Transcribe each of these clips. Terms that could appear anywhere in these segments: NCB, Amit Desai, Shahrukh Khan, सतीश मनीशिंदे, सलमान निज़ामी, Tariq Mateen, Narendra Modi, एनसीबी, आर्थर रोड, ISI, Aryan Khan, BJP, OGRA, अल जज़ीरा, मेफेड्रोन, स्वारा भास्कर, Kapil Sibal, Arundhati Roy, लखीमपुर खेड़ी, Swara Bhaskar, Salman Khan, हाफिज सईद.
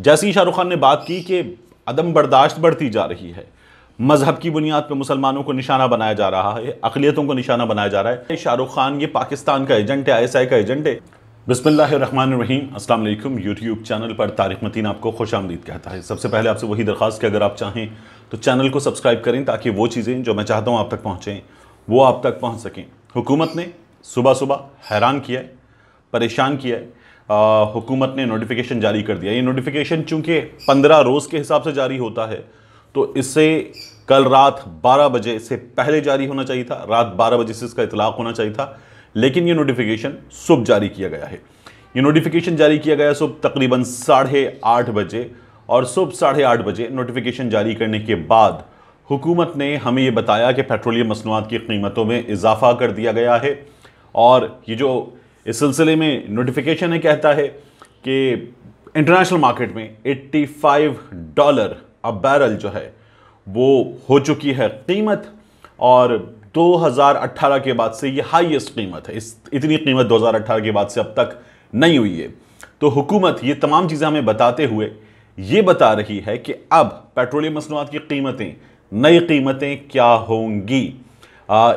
जैसे ही शाहरुख खान ने बात की कि अदम बर्दाश्त बढ़ती जा रही है, मजहब की बुनियाद पर मुसलमानों को निशाना बनाया जा रहा है, अकलियतों को निशाना बनाया जा रहा है, शाहरुख खान ये पाकिस्तान का एजेंट है, ISI का एजेंट है। बिस्मिल्लाहिर्रहमानिर्रहीम, अस्सलाम वालेकुम। यूट्यूब चैनल पर तारिक मतीन आपको खुश आमदीद कहता है। सबसे पहले आपसे वही दरख्वास्त कि अगर आप चाहें तो चैनल को सब्सक्राइब करें ताकि वो चीज़ें जो मैं चाहता हूँ आप तक पहुँचें वो आप तक पहुँच सकें। हुकूमत ने सुबह सुबह हैरान किया है, परेशान किया है। हुकूमत ने नोटिफिकेशन जारी कर दिया। ये नोटिफिकेशन चूँकि 15 रोज़ के हिसाब से जारी होता है तो इससे कल रात 12 बजे से पहले जारी होना चाहिए था, रात 12 बजे से इसका इतलाक़ होना चाहिए था, लेकिन ये नोटिफिकेशन सुबह जारी किया गया है। ये नोटिफिकेशन जारी किया गया सुबह तकरीबन 8:30 बजे और सुबह 8:30 बजे नोटिफिकेशन जारी करने के बाद हुकूमत ने हमें ये बताया कि पेट्रोलियम मसनूआत की कीमतों में इजाफा कर दिया गया है। और ये जो इस सिलसिले में नोटिफिकेशन है कहता है कि इंटरनेशनल मार्केट में $85 अब बैरल जो है वो हो चुकी है कीमत, और 2018 के बाद से ये हाईएस्ट कीमत है। इतनी कीमत 2018 के बाद से अब तक नहीं हुई है। तो हुकूमत ये तमाम चीज़ें हमें बताते हुए ये बता रही है कि अब पेट्रोलियम मसनूआत की कीमतें, नई कीमतें क्या होंगी।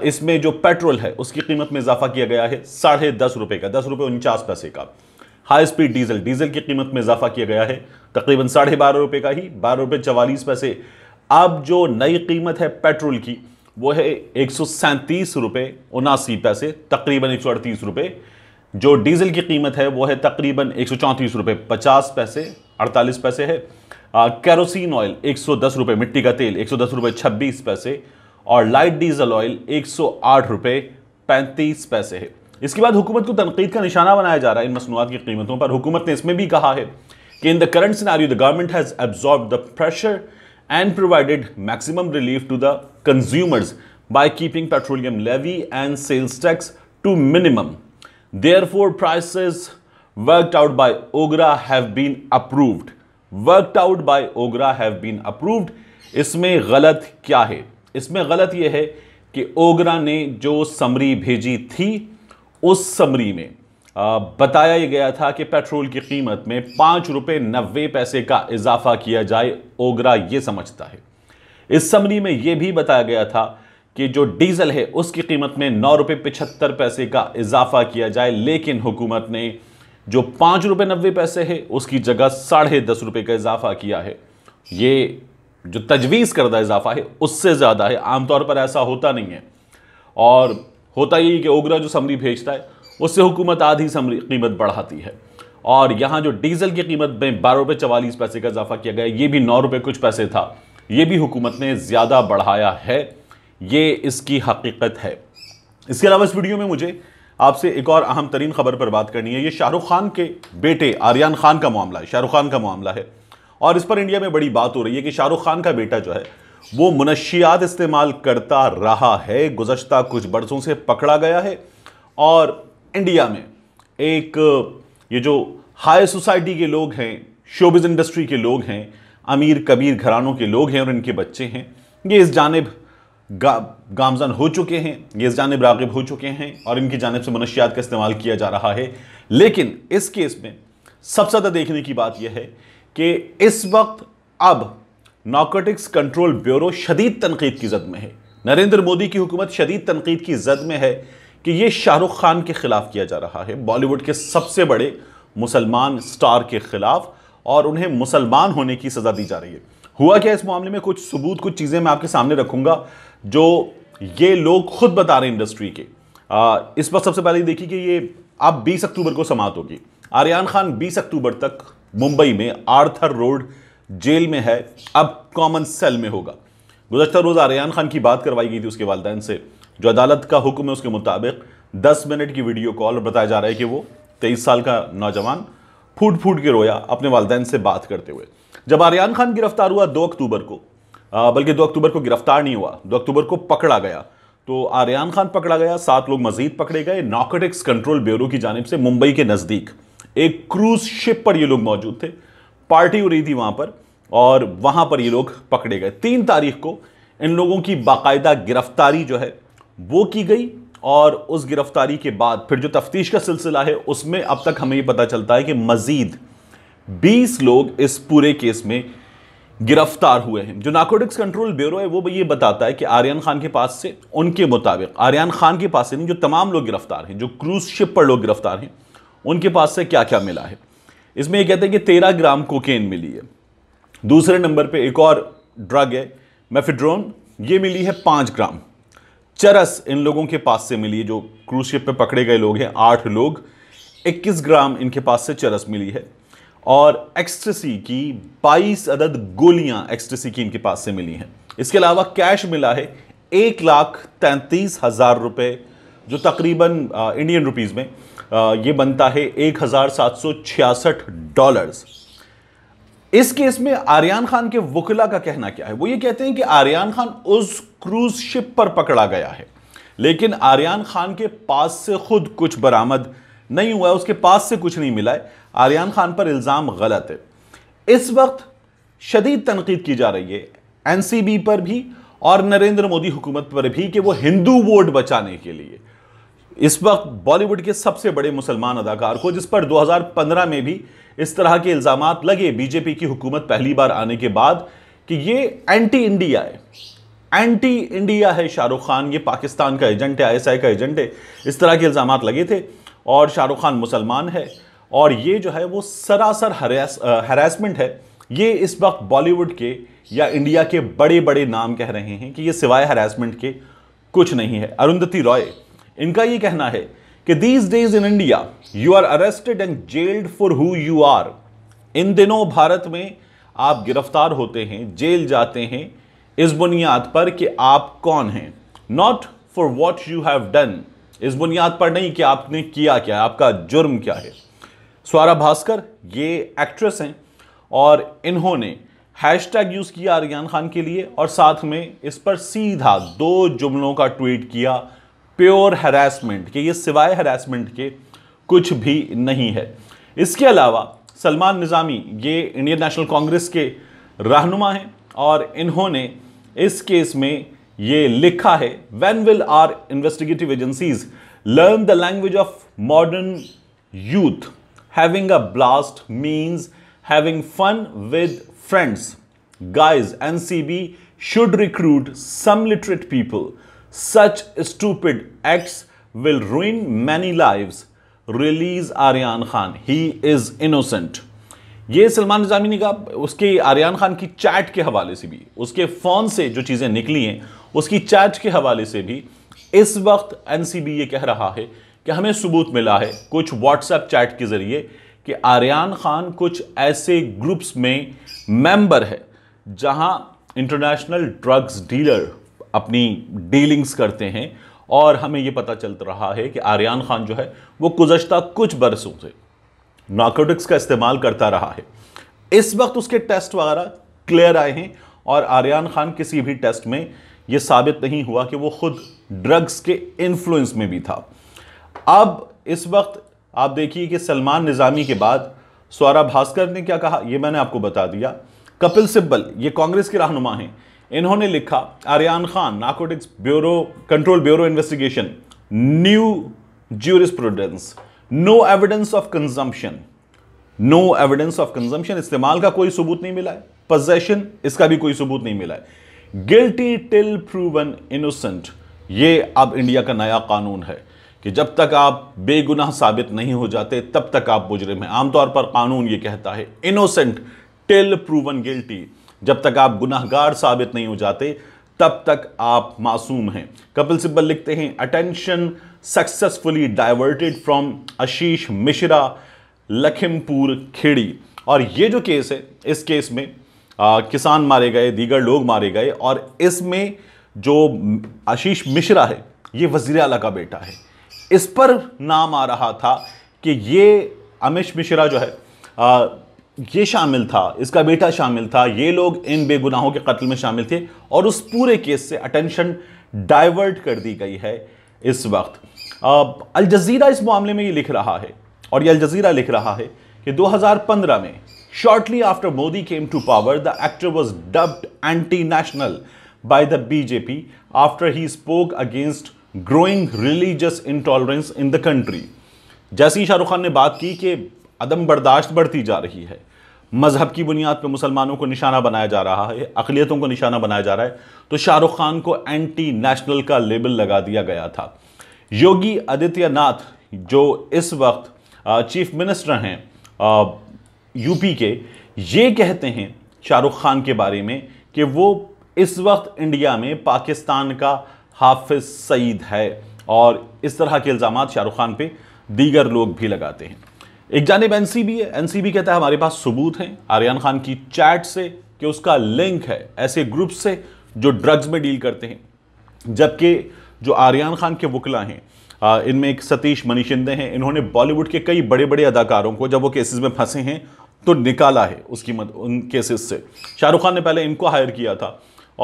इसमें जो पेट्रोल है उसकी कीमत में इजाफा किया गया है 10.5 रुपये का, 10.49 रुपये का। हाई स्पीड डीजल, डीजल की कीमत में इजाफा किया गया है तकरीबन 12.5 रुपये का ही, 12.44 रुपये। अब जो नई कीमत है पेट्रोल की वो है 137.79 रुपये, तकरीबन 138 रुपये। जो डीज़ल की कीमत है वो है तकरीबन 134.50 रुपये, 48 पैसे है। केरोसिन ऑयल 110 रुपये, मिट्टी का तेल 110 रुपये 26 पैसे, और लाइट डीजल ऑयल 108 रुपये 35 पैसे है। इसके बाद हुकूमत को तनकीद का निशाना बनाया जा रहा है इन मसनूआत की कीमतों पर। हुकूमत ने इसमें भी कहा है कि in the current scenario the government has absorb the pressure and provided maximum relief to the consumers by keeping petroleum levy and sales tax to minimum. Therefore, prices worked out by OGRA have been approved. Worked out by OGRA have been approved. इसमें गलत क्या है? इसमें गलत ये है कि OGRA ने जो समरी भेजी थी उस समरी में बताया ही गया था कि पेट्रोल की कीमत में ₹5.90 का इजाफा किया जाए। OGRA ये समझता है। इस समरी में ये भी बताया गया था कि जो डीज़ल है उसकी कीमत में ₹9.75 का इजाफा किया जाए, लेकिन हुकूमत ने जो ₹5.90 है उसकी जगह ₹10.5 का इजाफा किया है। ये जो तजवीज़ करदा इजाफा है उससे ज़्यादा है, आमतौर पर ऐसा होता नहीं है। और होता यही कि OGRA जो समरी भेजता है उससे हुकूमत आधी समरी कीमत बढ़ाती है। और यहाँ जो डीज़ल की कीमत में ₹12.44 का इजाफा किया गया, ये भी ₹9 कुछ पैसे था, ये भी हुकूमत ने ज़्यादा बढ़ाया है। ये इसकी हकीकत है। इसके अलावा इस वीडियो में मुझे आपसे एक और अहम तरीन ख़बर पर बात करनी है। ये शाहरुख खान के बेटे आर्यन खान का मामला है, शाहरुख खान का मामला है। और इस पर इंडिया में बड़ी बात हो रही है कि शाहरुख खान का बेटा जो है वो मुनशियात इस्तेमाल करता रहा है, गुज़श्ता कुछ बरसों से पकड़ा गया है। और इंडिया में एक ये जो हाई सोसाइटी के लोग हैं, शोबिज़ इंडस्ट्री के लोग हैं, अमीर कबीर घरानों के लोग हैं और इनके बच्चे हैं, ये इस जानिब गामज़न हो चुके हैं, ये इस जानिब राग़िब हो चुके हैं और इनकी जानिब से मनशियात का इस्तेमाल किया जा रहा है। लेकिन इस केस में सबसे ज़्यादा देखने की बात यह है कि इस वक्त अब नारकोटिक्स कंट्रोल ब्यूरो शदीद तनकीद की ज़द में है। नरेंद्र मोदी की हुकूमत शदीद तनकीद की ज़द में है कि ये शाहरुख खान के ख़िलाफ़ किया जा रहा है, बॉलीवुड के सबसे बड़े मुसलमान स्टार के ख़िलाफ़, और उन्हें मुसलमान होने की सज़ा दी जा रही है। हुआ क्या इस मामले में? कुछ सबूत, कुछ चीज़ें मैं आपके सामने रखूँगा जो ये लोग खुद बता रहे हैं इंडस्ट्री के। इस पर सबसे पहले देखिए कि ये अब 20 अक्टूबर को समाअत होगी। आर्यन खान 20 अक्टूबर तक मुंबई में आर्थर रोड जेल में है, अब कॉमन सेल में होगा। गुज़श्ता रोज़ आर्यन खान की बात करवाई गई थी उसके वालिदैन से। जो अदालत का हुक्म है उसके मुताबिक 10 मिनट की वीडियो कॉल, और बताया जा रहा है कि वो 23 साल का नौजवान फूट फूट के रोया अपने वालिदैन से बात करते हुए। जब आर्यन खान गिरफ्तार हुआ 2 अक्टूबर को, बल्कि 2 अक्टूबर को गिरफ्तार नहीं हुआ, 2 अक्टूबर को पकड़ा गया, तो आर्यन खान पकड़ा गया, 7 लोग मजीद पकड़े गए। नारकोटिक्स कंट्रोल ब्यूरो की जानिब से मुंबई के नज़दीक एक क्रूज शिप पर ये लोग मौजूद थे, पार्टी हो रही थी वहाँ पर, और वहाँ पर ये लोग पकड़े गए। 3 तारीख को इन लोगों की बाकायदा गिरफ्तारी जो है वो की गई, और उस गिरफ्तारी के बाद फिर जो तफ्तीश का सिलसिला है उसमें अब तक हमें ये पता चलता है कि मज़ीद 20 लोग इस पूरे केस में गिरफ्तार हुए हैं। जो नार्कोटिक्स कंट्रोल ब्यूरो है वो ये बताता है कि आर्यन खान के पास से, उनके मुताबिक आर्यन खान के पास से नहीं, जो तमाम लोग गिरफ्तार हैं, जो क्रूज शिप पर लोग गिरफ्तार हैं, उनके पास से क्या क्या मिला है। इसमें ये कहते हैं कि 13 ग्राम कोकेन मिली है। दूसरे नंबर पे एक और ड्रग है मेफेड्रोन, ये मिली है 5 ग्राम। चरस इन लोगों के पास से मिली है, जो क्रूज शिप पे पकड़े गए लोग हैं 8 लोग, 21 ग्राम इनके पास से चरस मिली है। और एक्सटेसी की 22 अदद गोलियां एक्सटेसी की इनके पास से मिली हैं। इसके अलावा कैश मिला है 1,33,000 रुपये, जो तकरीबन इंडियन रुपीस में ये बनता है $1,766। इस केस में आर्यन खान के वकीला का कहना क्या है, वो ये कहते हैं कि आर्यन खान उस क्रूज शिप पर पकड़ा गया है, लेकिन आर्यन खान के पास से खुद कुछ बरामद नहीं हुआ है, उसके पास से कुछ नहीं मिला है। आर्यन खान पर इल्ज़ाम गलत है। इस वक्त शदीद तनकीद की जा रही है एनसीबी पर भी और नरेंद्र मोदी हुकूमत पर भी कि वो हिंदू वोट बचाने के लिए इस वक्त बॉलीवुड के सबसे बड़े मुसलमान अदाकार को, जिस पर 2015 में भी इस तरह के इल्ज़ाम लगे बीजेपी की हुकूमत पहली बार आने के बाद, कि ये एंटी इंडिया है, एंटी इंडिया है शाहरुख खान, ये पाकिस्तान का एजेंट है, ISI का एजेंट है, इस तरह के इल्ज़ाम लगे थे। और शाहरुख खान मुसलमान है और ये जो है वो सरासर हरासमेंट है। ये इस वक्त बॉलीवुड के या इंडिया के बड़े बड़े नाम कह रहे हैं कि ये सिवाय हरासमेंट के कुछ नहीं है। अरुंधति रॉय, इनका ये कहना है कि these days in India you are arrested and jailed for who you are. इन दिनों भारत में आप गिरफ्तार होते हैं, जेल जाते हैं इस बुनियाद पर कि आप कौन हैं, not for what you have done, इस बुनियाद पर नहीं कि आपने किया क्या, आपका जुर्म क्या है। स्वारा भास्कर, ये एक्ट्रेस हैं और इन्होंने हैशटैग यूज़ किया आर्यन खान के लिए और साथ में इस पर सीधा 2 जुमलों का ट्वीट किया, प्योर हैरेसमेंट, कि ये सिवाय हैरेसमेंट के कुछ भी नहीं है। इसके अलावा सलमान निज़ामी, ये इंडियन नेशनल कांग्रेस के रहनुमा हैं और इन्होंने इस केस में ये लिखा है, when will our investigative agencies learn the language of modern youth, having a blast means having fun with friends, guys एनसीबी should recruit some literate people, such stupid acts will ruin many lives, release Aryan Khan, he is innocent. ये सलमान निज़ामी ने कहा। उसके आर्यन खान की chat के हवाले से भी, उसके फ़ोन से जो चीज़ें निकली हैं उसकी चैट के हवाले से भी इस वक्त एनसीबी ये कह रहा है कि हमें सबूत मिला है कुछ व्हाट्सएप चैट के ज़रिए कि आर्यन खान कुछ ऐसे ग्रुप्स में मेंबर है जहां इंटरनेशनल ड्रग्स डीलर अपनी डीलिंग्स करते हैं। और हमें ये पता चल रहा है कि आर्यन खान जो है वो गुज़श्ता कुछ बरसों से नार्कोटिक्स का इस्तेमाल करता रहा है। इस वक्त उसके टेस्ट वगैरह क्लियर आए हैं और आर्यन खान किसी भी टेस्ट में ये साबित नहीं हुआ कि वो खुद ड्रग्स के इन्फ्लुएंस में भी था। अब इस वक्त आप देखिए कि सलमान निज़ामी के बाद स्वरा भास्कर ने क्या कहा, ये मैंने आपको बता दिया। कपिल सिब्बल, ये कांग्रेस के रहनुमा हैं, इन्होंने लिखा, Aryan Khan narcotics bureau control bureau investigation, new jurisprudence, no evidence of consumption, no evidence of consumption, इस्तेमाल का कोई सबूत नहीं मिला है, पोजेशन इसका भी कोई सबूत नहीं मिला है, गिल्टी टिल प्रूवन इनोसेंट, ये अब इंडिया का नया कानून है कि जब तक आप बेगुनाह साबित नहीं हो जाते तब तक आप मुजरिम हैं। आमतौर पर कानून ये कहता है इनोसेंट टिल प्रूवन गिल्टी, जब तक आप गुनाहगार साबित नहीं हो जाते तब तक आप मासूम हैं। कपिल सिब्बल लिखते हैं, attention successfully diverted from Ashish Mishra, लखीमपुर खेड़ी। और ये जो केस है, इस केस में किसान मारे गए, दीगर लोग मारे गए और इसमें जो आशीष मिश्रा है ये वज़ीर आला का बेटा है। इस पर नाम आ रहा था कि ये अमिश मिश्रा जो है ये शामिल था, इसका बेटा शामिल था, ये लोग इन बेगुनाहों के कत्ल में शामिल थे और उस पूरे केस से अटेंशन डाइवर्ट कर दी गई है। इस वक्त अल जज़ीरा इस मामले में ये लिख रहा है और ये अल जज़ीरा लिख रहा है कि 2015 में shortly after Modi came to power the actor was dubbed anti national by the BJP after he spoke against growing religious intolerance in the country. जैसे ही शाहरुख खान ने बात की कि अदम बर्दाश्त बढ़ती जा रही है, मजहब की बुनियाद पर मुसलमानों को निशाना बनाया जा रहा है, अक़लियतों को निशाना बनाया जा रहा है, तो शाहरुख खान को एंटी नेशनल का लेबल लगा दिया गया था। योगी आदित्यनाथ जो इस वक्त चीफ मिनिस्टर हैं यूपी के, ये कहते हैं शाहरुख खान के बारे में कि वो इस वक्त इंडिया में पाकिस्तान का हाफिज सईद है, और इस तरह के इल्ज़ाम शाहरुख खान पे दीगर लोग भी लगाते हैं। एक जानब एनसीबी है, एनसीबी कहता है हमारे पास सबूत हैं आर्यन खान की चैट से कि उसका लिंक है ऐसे ग्रुप से जो ड्रग्स में डील करते हैं, जबकि जो आर्यन खान के वकला हैं इनमें एक सतीश मनीशिंदे हैं, इन्होंने बॉलीवुड के कई बड़े बड़े अदाकारों को जब वो केसेस में फंसे हैं तो निकाला है उसकी उन केसेस से। शाहरुख खान ने पहले इनको हायर किया था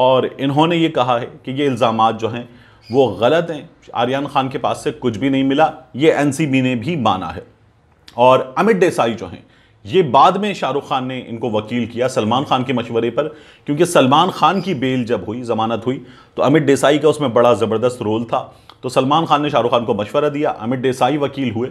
और इन्होंने ये कहा है कि ये इल्ज़ाम जो हैं वो गलत हैं। आर्यन खान के पास से कुछ भी नहीं मिला, ये एनसीबी ने भी माना है। और अमित देसाई जो हैं ये बाद में शाहरुख खान ने इनको वकील किया सलमान खान के मशवरे पर, क्योंकि सलमान खान की बेल जब हुई, ज़मानत हुई, तो अमित देसाई का उसमें बड़ा ज़बरदस्त रोल था, तो सलमान खान ने शाहरुख खान को मशवरा दिया, अमित देसाई वकील हुए।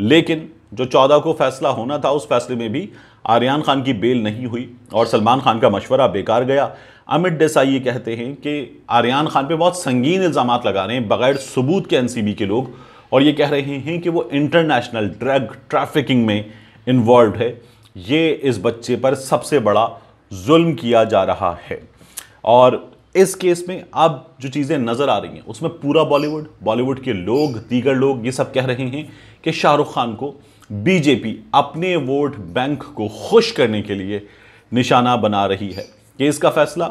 लेकिन जो 14 को फैसला होना था उस फैसले में भी आर्यन खान की बेल नहीं हुई और सलमान खान का मशवरा बेकार गया। अमित देसाई ये कहते हैं कि आर्यन खान पे बहुत संगीन इल्ज़ाम लगा रहे हैं बग़ैर सबूत के एनसीबी के लोग, और ये कह रहे हैं कि वो इंटरनेशनल ड्रग ट्रैफिकिंग में इन्वॉल्व है। ये इस बच्चे पर सबसे बड़ा जुल्म किया जा रहा है। और इस केस में अब जो चीज़ें नज़र आ रही हैं उसमें पूरा बॉलीवुड, बॉलीवुड के लोग, दीगर लोग ये सब कह रहे हैं कि शाहरुख खान को बीजेपी अपने वोट बैंक को खुश करने के लिए निशाना बना रही है। केस का फैसला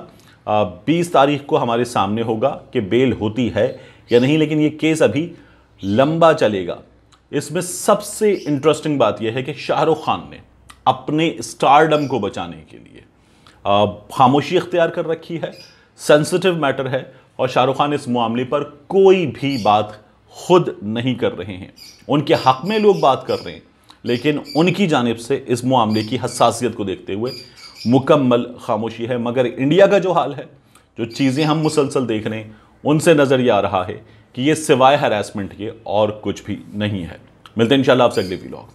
20 तारीख को हमारे सामने होगा कि बेल होती है या नहीं, लेकिन ये केस अभी लंबा चलेगा। इसमें सबसे इंटरेस्टिंग बात यह है कि शाहरुख खान ने अपने स्टारडम को बचाने के लिए खामोशी इख्तियार कर रखी है। सेंसिटिव मैटर है और शाहरुख खान इस मामले पर कोई भी बात खुद नहीं कर रहे हैं। उनके हक़ में लोग बात कर रहे हैं, लेकिन उनकी जानिब से इस मामले की हसासियत को देखते हुए मुकम्मल खामोशी है। मगर इंडिया का जो हाल है, जो चीज़ें हम मुसलसल देख रहे हैं, उनसे नज़र ये आ रहा है कि ये सिवाय हरासमेंट के और कुछ भी नहीं है। मिलते हैं इंशाल्लाह आपसे अगले व्लॉग।